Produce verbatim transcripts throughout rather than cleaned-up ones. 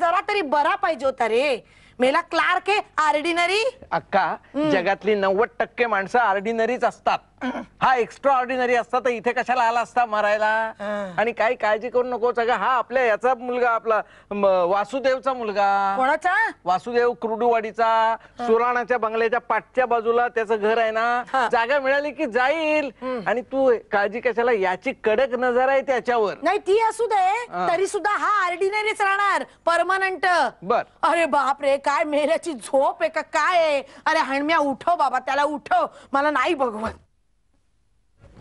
जरा तरी बरा पाहिजे होता रे. मेला क्लार्क आहे ऑर्डिनरी. अक्का जगातली नव्वद टक्के माणसं ऑर्डिनरीच असतात. हा एक्स्ट्रा ऑर्डिनरी असता तर इथे कशाला आला असता मरायला. आणि काही काळजी करू नको. सगळा हा आपल्या याचा मुलगा आपला वासुदेवचा मुलगा. कोणाचा? वासुदेव कुर्डूवाडीचा. सोराणाच्या बंगल्याच्या पाठच्या बाजूला त्याचं घर आहे ना. जागा मिळाली की जाईल. आणि तू काळजी कशाला. याची कडक नजर आहे त्याच्यावर. नाही ती असू दे तरी सुद्धा हा ऑर्डिनरीच राहणार परमनंट. बर. अरे बापरे काय मेल्याची झोप आहे का काय. अरे हणम्या उठव बाबा त्याला उठव. मला नाही भगवत.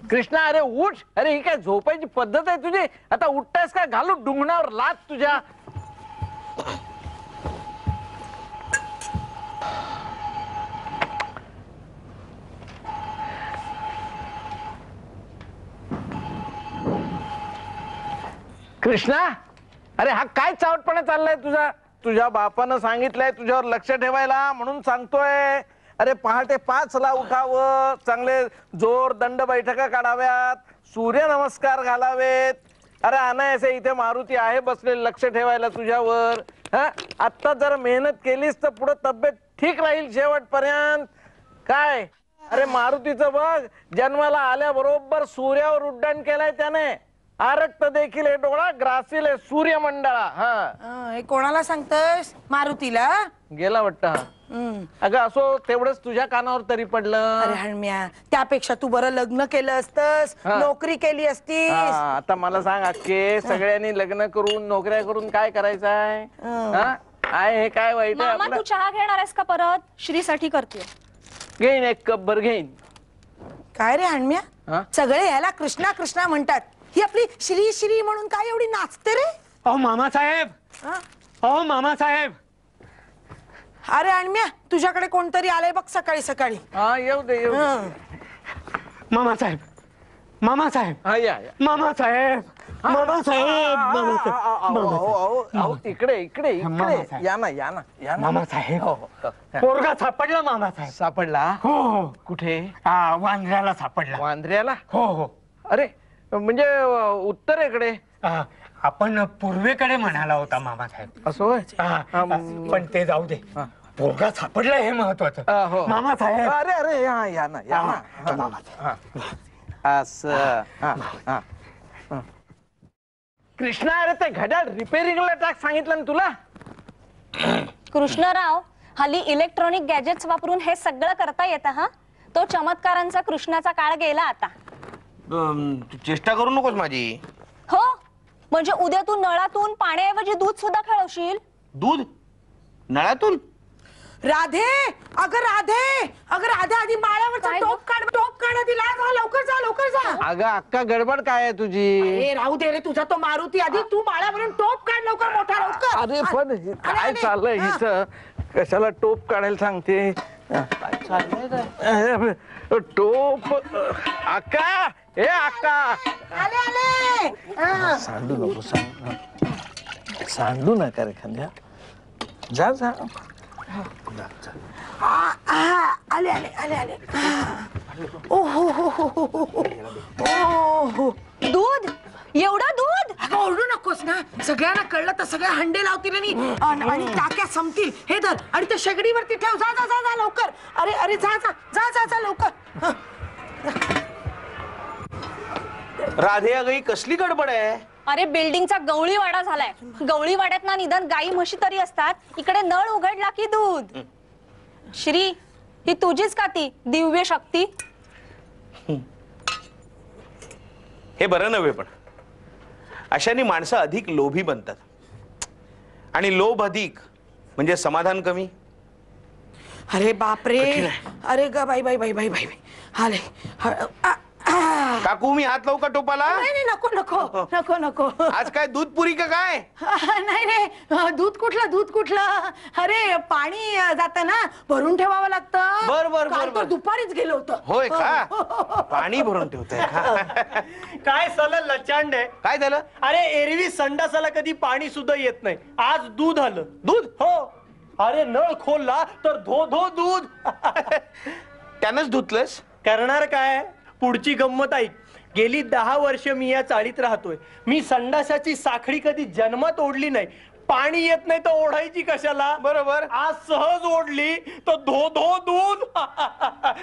कृष्णा अरे उठ. अरे ही काय झोपायची पद्धत आहे तुझी. आता उठतायस का घालू डुंगणावर लात तुझ्या. कृष्णा अरे हा काय चावटपणा चाललाय तुझा. तुझ्या बापानं सांगितलंय तुझ्यावर लक्ष ठेवायला म्हणून सांगतोय. अरे पहाटे पाच ला उठावं. चांगले जोर दंड बैठका काढाव्यात. सूर्यनमस्कार घालावेत. अरे अनायसे इथे मारुती आहे बसले लक्ष ठेवायला तुझ्यावर. हा आत्ता जर मेहनत केलीस तर पुढे तब्येत ठीक राहील शेवटपर्यंत. काय अरे मारुतीचं बघ जन्माला आल्याबरोबर सूर्यावर उड्डाण केलंय त्याने. आरक्त देखील हे डोळा ग्रासील हे सूर्यमंडळा. हा हे कोणाला सांगतस. मारुतीला गेला वाटतं. अगं असो तेवढंच तुझ्या कानावर तरी पडलं. अरे हणम्या त्यापेक्षा तू बरं लग्न केलं असतस नोकरी केली असतीस. आता मला सांग अक्के सगळ्यांनी लग्न करून नोकऱ्या करून काय करायचं आहे. हे काय वाईट आहे. मामा तू चहा घेणार आहेस का परत. श्रीसाठी करते. घेईन एक कप भर घेईन. काय रे हणम्या सगळे याला कृष्णा कृष्णा म्हणतात. ही आपली श्री श्री म्हणून काय एवढी नाचते रे. अहो मामा साहेब. अहो मामा साहेब. अरे अणम्या तुझ्याकडे कोणतरी आलंय बघ सकाळी सकाळी. हा येऊ दे येऊ. मामा साहेब मामा साहेब मामा साहेब मामा साहेब इकडे इकडे इकडे या ना या ना या ना. मामा साहेब पोरगा सापडला. मामा साहेब सापडला. हो हो. कुठे? हा वांद्र्याला सापडला. वांद्र्याला? हो हो. अरे म्हणजे उत्तरेकडे आपण पूर्वेकडे म्हणाला होता मामा साहेब. असं पण ते जाऊ दे पोरगा सापडला हे महत्वाचं. मामा साहेब अरे अरे हा या ना या ना मामा साहेब. असं कृष्णा अरे ते घड्याळ रिपेअरिंगला टाक सांगितलं ना तुला. कृष्णराव हल्ली इलेक्ट्रॉनिक गॅजेट्स वापरून हे सगळं करता येतं. हा तो चमत्कारांचा कृष्णाचा काळ गेला. आता चेष्टा करू नकोस माझी. हो म्हणजे उद्या तू नळातून पाण्याऐवजी दूध सुद्धा खळवशील. दूध नळातून? राधे अगं राधे अगं राधे आधी माळ्यावरचा टोप काढ. टोप काढ आधी. लवकर जा लवकर जा. अगं अक्का गडबड काय आहे तुझी. राहू दे रे तुझा तो मारुती. आधी तू माळ्यावरून टोप काढ लवकर मोठा लवकर. अरे पण काय चाललंय हिचं. कशाला टोप काढायला सांगते. टोप अक्का हे अक्का. आले आले. सांडू नको सांग सांडू नका रे खांद्या. जा जा. आले आले आले आले. ओ हो हो हो हो. दूध एवढा दूध अगं ओरडू नकोस ना. सगळ्यांना कळलं तर सगळ्या हंडे लावतील आणि टाक्या संपतील. हे धर आणि त्या शेगडीवरती ठेव. जा जा जा जा लवकर. अरे अरे जा जा जा जा जा लवकर. राधे अगं कसली गडबड आहे. अरे बिल्डिंगचा गवळीवाडा झालाय. गवळीवाड्यात ना निदान गाई म्हशी तरी असतात. इकडे नळ उघडला की दूध. श्री ही तुझीच का ती दिव्य शक्ती. हे बरं नव्हे पण अशाने माणसं अधिक लोभी बनतात. आणि लोभ अधिक म्हणजे समाधान कमी. अरे बापरे. अरे ग बाई बाई बाई बाई बाई आले काकू मी हात लावू का टोपाला. नाही नको नको नको नको. आज काय दूध पुरी का काय. नाही नाही दूध कुठलं दूध कुठलं. अरे पाणी जात ना भरून ठेवावं लागतं. बर बर बर. दुपारीच गेलो होतं. होय का. पाणी भरून ठेवतंय का. काय सलं लचांड आहे. काय झालं. अरे एरवी संडासाला कधी पाणी सुद्धा येत नाही. आज दूध आलं. दूध हो. अरे नळ खोलला तर धो धो दूध. त्यानंच धुतलंस. करणार काय. पुढची गंमत ऐक. गेली दहा वर्ष मी या चाळीत राहतोय. मी संडासाची साखळी कधी जन्मात ओढली नाही. पाणी येत नाही तर ओढायची कशाला, बरोबर? आज सहज ओढली तर धो धो दूध.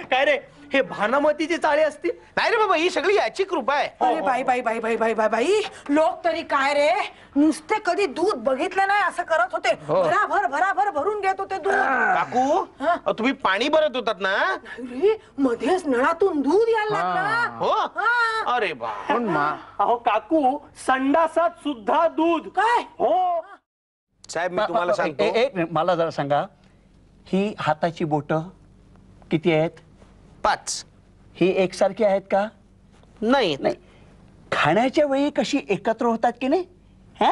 काय रे हे भानामतीची चाळी असती? नाही रे बाबा, ही सगळी याची कृपा आहे. अरे बाई बाई बाई बाई बाई बाई बाई, लोक तरी काय रे, नुसते कधी दूध बघितलं नाही असं करत होते. भराभर भराभर भरून घेत होते दूध. काकू तुम्ही पाणी भरत होतात ना, मध्येच नळातून दूध यायला लागलं. हो अरे बा, अहो काकू संडासात सुद्धा दूध. काय हो साहेब, मी तुम्हाला सांगतो, मला जरा सांगा, ही हाताची बोट किती आहेत? पाच. ही एकसारखी आहेत का? नाही नाही. खाण्याच्या वेळी कशी एकत्र होतात की नाही, हा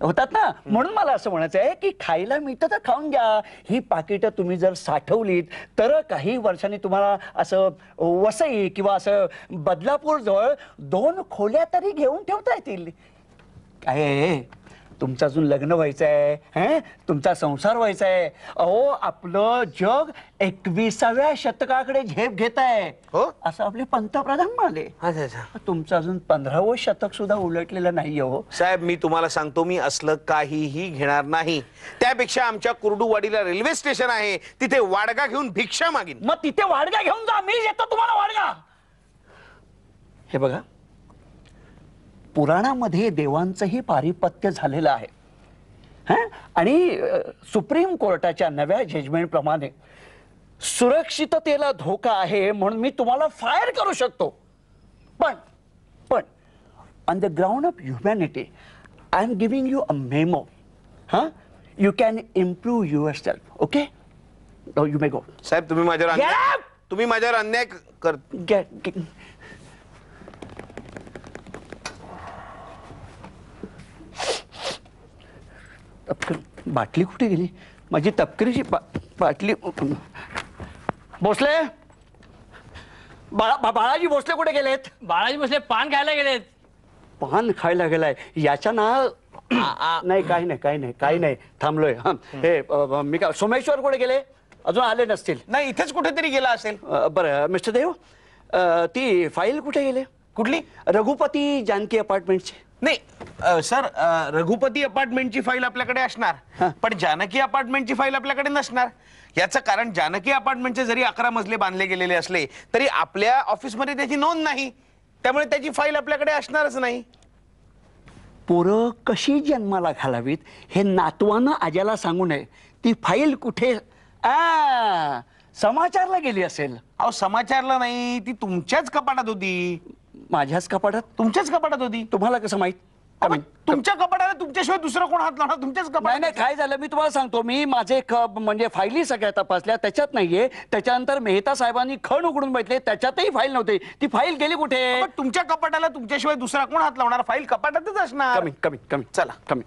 होतात ना, म्हणून मला असं म्हणायचं आहे की खायला मिळतं तर खाऊन घ्या. ही पाकिटं तुम्ही जर साठवलीत तर काही वर्षांनी तुम्हाला असं वसई किंवा असं बदलापूर जवळ दोन खोल्या तरी घेऊन ठेवता येतील. काय तुमचं अजून लग्न व्हायचंय, हं तुमचा संसार व्हायचाय. अहो आपलं जग एकविसाव्या शतकाकडे झेप घेत आहे असं आपले पंतप्रधान म्हणाले. तुमचं अजून पंधरावं शतक सुद्धा उलटलेलं नाही. हो साहेब, मी तुम्हाला सांगतो, मी असलं काहीही घेणार नाही. त्यापेक्षा आमच्या कुर्डूवाडीला रेल्वे स्टेशन आहे, तिथे वाडगा घेऊन भिक्षा मागेन. मग तिथे वाडगा घेऊन जा, मी येतो तुम्हाला वाडगा. हे बघा, पुराणामध्ये देवांचंही पारिपत्य झालेलं आहे, हां, आणि सुप्रीम कोर्टाच्या नव्या जजमेंटप्रमाणे सुरक्षिततेला धोका आहे म्हणून मी तुम्हाला फायर करू शकतो. पण पण on the ground of humanity I am giving you a memo, हां, you can improve yourself. Okay, you may go. साहेब तुम्ही माझ्यावर तुम्ही माझ्यावर अन्याय कर. बाटली कुठे गेली माझी? तपकिरीची बाटली. भोसले, बाळा बाळाजी भोसले कुठे गेलेत? बाळाजी भोसले पान खायला गेलेत. पान खायला गेलाय याच्या ना? नाही काही नाही काही नाही काही नाही, थांबलोय. हा हे मी का, सोमेश्वर कुठे गेले? अजून आले नसतील? नाही, इथेच कुठेतरी गेला असेल. बरं मिस्टर देव, ती फाईल कुठे गेले? कुठली? रघुपती जानकी अपार्टमेंटची. नाही सर, रघुपती अपार्टमेंटची फाईल आपल्याकडे असणार, पण जानकी अपार्टमेंटची फाईल आपल्याकडे नसणार. याचं कारण, जानकी अपार्टमेंटचे जरी अकरा मजले बांधले गेलेले असले तरी आपल्या ऑफिसमध्ये त्याची नोंद नाही, त्यामुळे त्याची फाईल आपल्याकडे असणारच नाही. पोरं कशी जन्माला घालावीत हे नातवानं आज्याला सांगू नये. ती फाईल कुठे? आ समाचारला गेली असेल. अहो समाचारला नाही, ती तुमच्याच कपाटात होती. माझ्याच कपाटात? तुमच्याच कपाटात होती. तुम्हाला कसं माहित? तुमच्या कपाटाला तुमच्याशिवाय दुसरं कोण हात लावणार? तुमच्याच कपाटात. नाही काय झालं, मी तुम्हाला सांगतो, मी माझे म्हणजे फायली सगळ्या तपासल्या, त्याच्यात नाहीये. त्याच्यानंतर मेहता साहेबांनी खण उघडून बघितले, त्याच्यातही फाईल नव्हती. ती फाईल गेली कुठे? तुमच्या कपाटाला तुमच्याशिवाय दुसरा कोण हात लावणार? फाईल कपाटातच असणार. कमी कमी कमी चला कमी.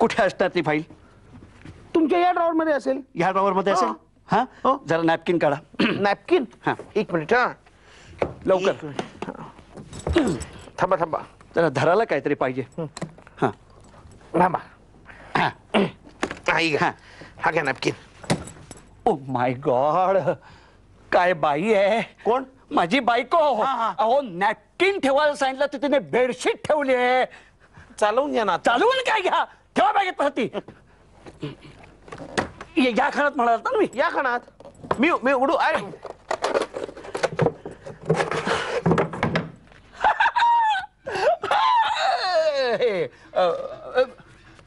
कुठे असतात ती फाईल? तुमच्या या ड्रॉवर मध्ये असेल. या ड्रॉवर मध्ये असेल? हा जरा नॅपकिन काढा. नॅपकिन? हा एक मिनिट, हा लवकर. थांबा थांबा जरा, धराला काहीतरी पाहिजे. हा थांबा, हा घ्या नॅपकिन. ओ माय गॉड, काय बाई आहे. कोण? माझी बायको. अहो नॅपकिन ठेवायला सांगितलं तर तिने बेडशीट ठेवली आहे. चालवून घ्या ना. चालवून काय घ्या, ठेवा बॅगेत पाहती. या खाणात म्हणाल ना, मी या खाणात मी मी उडू. अरे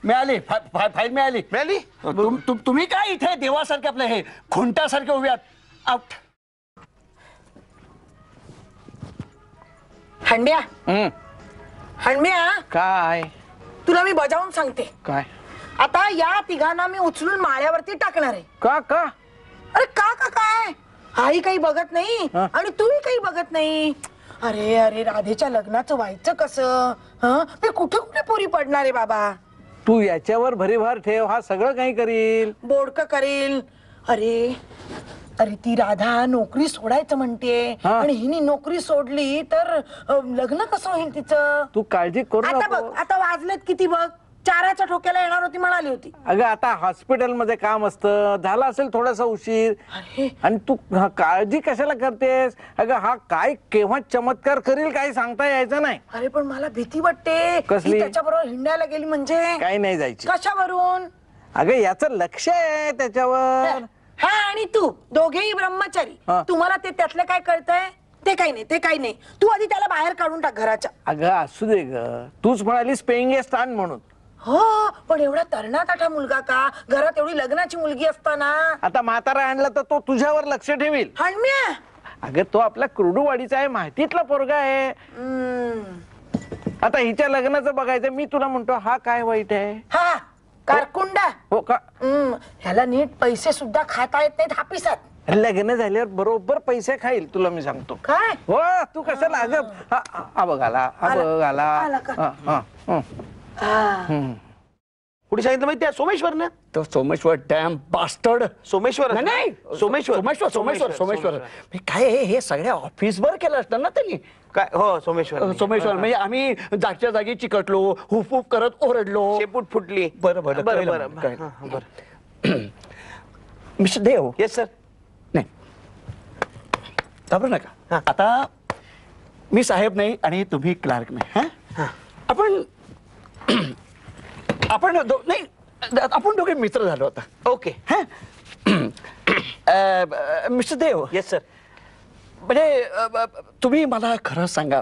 मिळाली फाईल, मिळाली मिळाली. तुम्ही काय इथे देवासारखे आपले हे खुंटासारखे उभे आहात. आउट. हंड्या हंड्या, काय तुला मी बजावून सांगते. काय? आता या तिघांना मी उचलून माळ्यावरती टाकणार आहे. का का? अरे का का काय? आई काही बघत नाही आणि तुम्ही काही बघत नाही. अरे अरे, राधेच्या लग्नाचं व्हायचं कसं? मी कुठे कुठे पुरी पडणार आहे बाबा. तू याच्यावर भरीभार ठेव, हा सगळं काही करील, बोडक करील. अरे अरे, ती राधा नोकरी सोडायचं म्हणते आणि हिनी नोकरी सोडली तर लग्न कसं होईल तिचं? तू काळजी करू. आता बघ, आता वाजलेत किती बघ. चाराच्या ठोक्याला येणार होती म्हणाली होती। अगं आता हॉस्पिटल मध्ये काम असतं, झाला असेल थोडासा उशीर। आणि तू काळजी कशाला करतेस? अगं हा काय केव्हा चमत्कार करेल काही सांगता यायचं नाही। अरे पण मला भीती वाटते, त्याच्याबरोबर हिंडायला गेली म्हणजे काही नाही जायची। कशावरून? अगं याचं लक्ष आहे त्याच्यावर। हा आणि तू दोघेही ब्रह्मचारी, तुम्हाला ते त्यातलं काय कळतंय? ते काही नाही, ते काही नाही। तू आधी त्याला बाहेर काढून टाक घराच्या। अगं असू दे ग, तूच म्हणालीस पेंगेस्ट आण म्हणून। हो पण एवढा तरणाटा मुलगा का घरात, एवढी लग्नाची मुलगी असताना। आता म्हातारा आणला तर तो तुझ्यावर लक्ष ठेवील। अगं तो आपला कुर्डूवाडीचा आहे, माहितीतला पोरगा आहे। आता हिच्या लग्नाचं बघायचं। मी तुला म्हणतो हा काय वाईट आहे? हा कारकुंडा हो का? ह्याला नीट पैसे सुद्धा खाता येत नाहीत हापिसात। लग्न झाल्यावर बरोबर पैसे खाईल तुला मी सांगतो। काय हो तू कसं लागत? हा बघ आला, हा बघ आला। कुठे सांगितलं माहिती? सोमेश्वर ना? तो सोमेश्वर डॅम बास्टर्ड। सोमेश्वर नाही, सोमेश्वर सोमेश्वर सोमेश्वर सोमेश्वर काय हे सगळ्या ऑफिसवर केलं असतं ना त्यांनी काय? हो सोमेश्वर सोमेश्वर म्हणजे आम्ही जागच्या जागी चिकटलो, हुफहुफ करत ओरडलो, शेपूट फुटली। बरं बरं बरं बरं। मिस्टर देव? Yes sir. नाही घाबरू नका, आता मी साहेब नाही आणि तुम्ही क्लार्क नाही। हां आपण आपण नाही, आपण दोघे मित्र झालो होता। ओके हां। मिस्टर देव? Yes sir. म्हणजे तुम्ही मला खरं सांगा,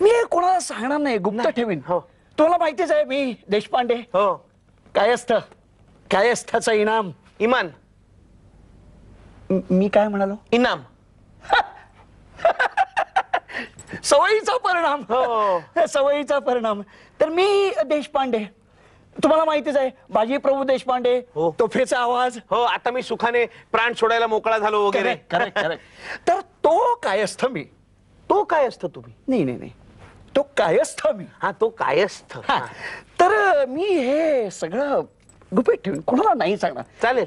मी कोणाला सांगणार नाही, गुप्त ठेवीन। हो तुला माहितीच आहे मी देशपांडे। हो कायस्थ, कायस्थाचा इनाम इमान। मी काय म्हणालो? इनाम सवयीचा परिणाम। हो सवयीचा परिणाम। तर मी देशपांडे तुम्हाला माहितीच आहे, बाजीप्रभू देशपांडे, तोफेचा आवाज। हो आता मी सुखाने प्राण सोडायला मोकळा झालो वगैरे। तर तो कायस्थ मी। तो कायस्थ तुम्ही? नाही नाही नाही, तो कायस्थ मी। हा तो कायस्थ। तर मी हे सगळं गुपित ठेवून कोणाला नाही सांगणार। चालेल।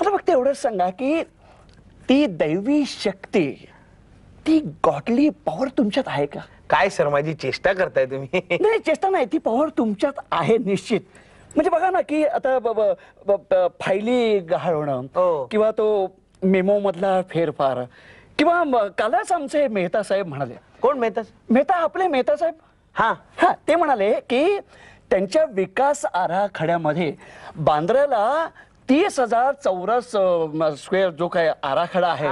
आता फक्त एवढंच सांगा की ती दैवी शक्ती, ती गॉडली पॉवर तुमच्यात आहे का? काय सर माझी चेष्टा करताय तुम्ही? नाही चेष्टा नाही, ती पॉवर तुमच्यात आहे निश्चित। म्हणजे बघा ना की आता फायली गहाळवणं किंवा तो मेमो मधला फेरफार, किंवा कालच आमचे मेहता साहेब म्हणाले। कोण मेहता? मेहता आपले मेहता साहेब। हा हा ते म्हणाले की त्यांच्या विकास आराखड्यामध्ये बांद्र्याला तीस हजार चौरस स्क्वेअर जो काही आराखडा आहे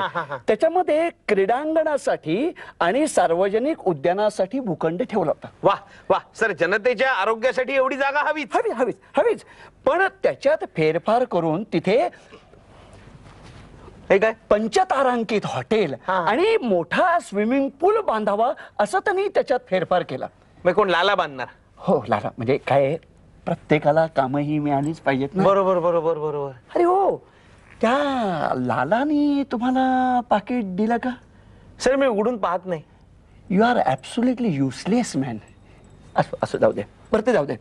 त्याच्यामध्ये क्रीडांगणासाठी आणि सार्वजनिक उद्यानासाठी भूखंड ठेवला होता। वा वा सर, जनतेच्या आरोग्यासाठी एवढी जागा हवीच हवी हवीच हवीच। पण त्याच्यात फेरफार करून तिथे काय पंचतारांकित हॉटेल आणि मोठा स्विमिंग पूल बांधावा असं त्यांनी त्याच्यात फेरफार केला। मग कोण लाला बांधणार? हो लाला म्हणजे काय, प्रत्येकाला कामही मिळालीच पाहिजेत ना। बरोबर बरोबर बरोबर। अरे हो त्या लालानी तुम्हाला पाकिट दिलं का? सर मी उघडून पाहत नाही। You are absolutely useless man. असं असं जाऊ दे, बरं ते जाऊ दे।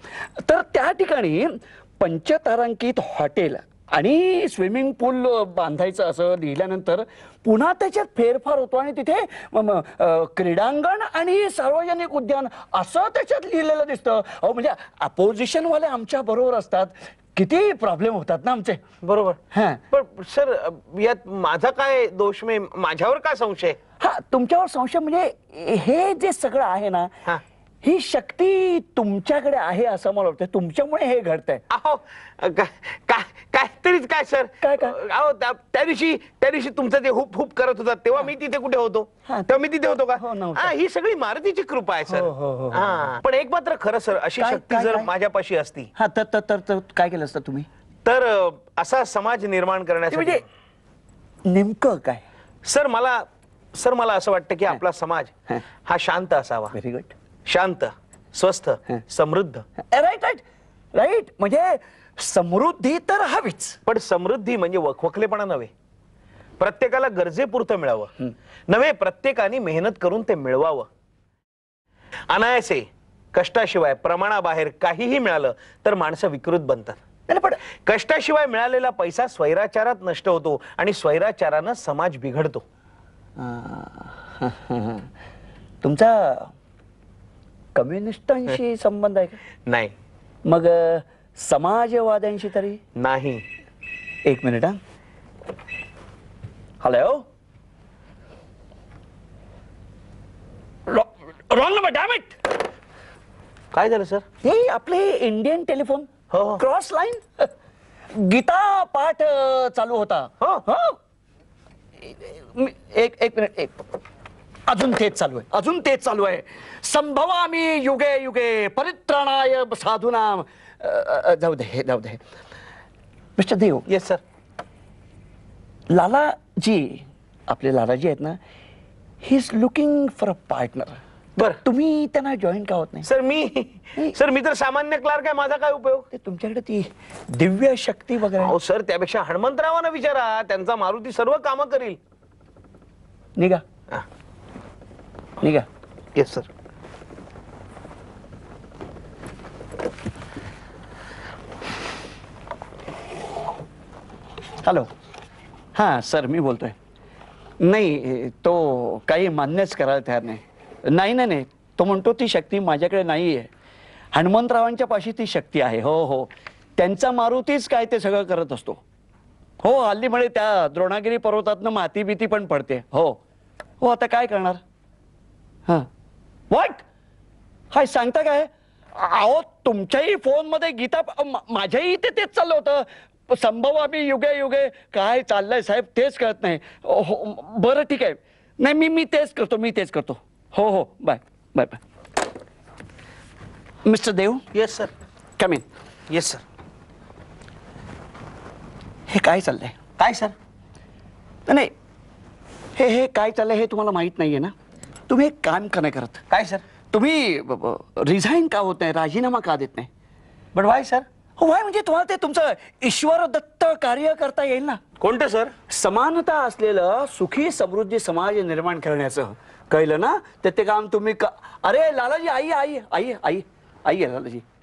तर त्या ठिकाणी पंचतारांकित हॉटेल आणि स्विमिंग पूल बांधायचं असं लिहिल्यानंतर पुन्हा त्याच्यात फेरफार होतो आणि तिथे क्रीडांगण आणि सार्वजनिक उद्यान असं त्याच्यात लिहिलेलं दिसतं। अहो म्हणजे अपोजिशनवाले आमच्या बरोबर असतात, किती प्रॉब्लेम होतात ना आमचे। बरोबर हां। पण सर यात माझा काय दोष? मी माझ्यावर का संशय? हा तुमच्यावर संशय म्हणजे हे जे सगळं आहे ना ही शक्ती तुमच्याकडे आहे असं मला वाटतं, तुमच्यामुळे हे घडतंय। अहो काय काय तरीच काय सर काय काय? अहो त्या दिवशी त्या दिवशी तुमचं जे हुप हुप करत होता तेव्हा मी तिथे कुठे होतो? तेव्हा मी तिथे होतो का? हा ही सगळी मारुतीची कृपा आहे सर। पण एक मात्र खरं सर, अशी शक्ती जर माझ्यापाशी असती हा तर तर काय केलं असतं तुम्ही? तर असा समाज निर्माण करण्यासाठी म्हणजे नेमकं काय सर? मला सर मला असं वाटतं की आपला समाज हा शांत असावा। Very good. शांत, स्वस्थ, समृद्ध। Right right right. म्हणजे समृद्धी तर हवीच, पण समृद्धी म्हणजे वखवखलेपणा नव्हे, प्रत्येकाला गरजेपुरतं मिळावं नव्हे, प्रत्येकाने मेहनत करून ते मिळवावं। अनायसे कष्टाशिवाय प्रमाणाबाहेर काहीही मिळालं तर माणसं विकृत बनतात। पण कष्टाशिवाय मिळालेला पैसा स्वैराचारात नष्ट होतो आणि स्वैराचारानं समाज बिघडतो। तुमचा कम्युनिस्टांशी संबंध आहे का? नाही मग समाजवाद्यांशी तरी नाही. एक मिनिट हा. Hello wrong number damn it. काय झालं सर? हे आपले Indian telephone cross line Gita पाठ चालू होता. एक एक मिनिट एक अजून तेच चालू आहे अजून तेच चालू आहे. संभवामी युगे युगे परित्राणाय साधूनाम. जाऊ दे जाऊ दे. Mister Dev. Yes sir. Lalaji आपले लालाजी आहेत ना, he is looking for a partner. बर तुम्ही त्यांना जॉईन का होत नाही? सर मी सर मी तर सामान्य क्लार्क आहे, माझा काय उपयोग? ते तुमच्याकडे ती दिव्य शक्ती वगैरे. हो सर, त्यापेक्षा हनुमंतरावांना विचारा, त्यांचा मारुती सर्व कामं करील. निघा निघा. Yes sir. हॅलो हां सर मी बोलतोय. नाही तो काही मान्यच करायला तयार नाही. नाही नाही नाही तो म्हणतो ती शक्ती माझ्याकडे नाही आहे, हनुमंतरावांच्या पाशी ती शक्ती आहे. हो हो त्यांचा मारुतीच काय ते सगळं करत असतो. हो हल्ली म्हणे त्या द्रोणागिरी पर्वतातनं माती भीती पण पडते. हो हो आता काय करणार? हां वाट हाय सांगता काय? अहो तुमच्याही फोनमध्ये गीता माझ्याही इथे तेच चाललं होतं. संभव आम्ही युगे युगे काय चाललंय साहेब तेच कळत नाही. हो बरं ठीक आहे. नाही मी मी तेच करतो मी तेच करतो. हो हो bye bye bye. Mister Dev. Yes sir. Come in. Yes sir. हे काय चाललंय? काय सर? नाही हे हे काय चाललंय हे तुम्हाला माहीत नाहीये ना. तुम्ही एक काम का नाही करत? काय सर? तुम्ही रिझाईन का होत नाही, राजीनामा का देत नाही? But why sir? वाय म्हणजे तुम्हाला ते तुमचं ईश्वरदत्त कार्य करता येईल ना. कोणतं सर? समानता असलेलं सुखी समृद्धी समाज निर्माण करण्याचं. कळलं ना? ते ते काम तुम्ही का... अरे लालाजी आई आई आई आई आई लालाजी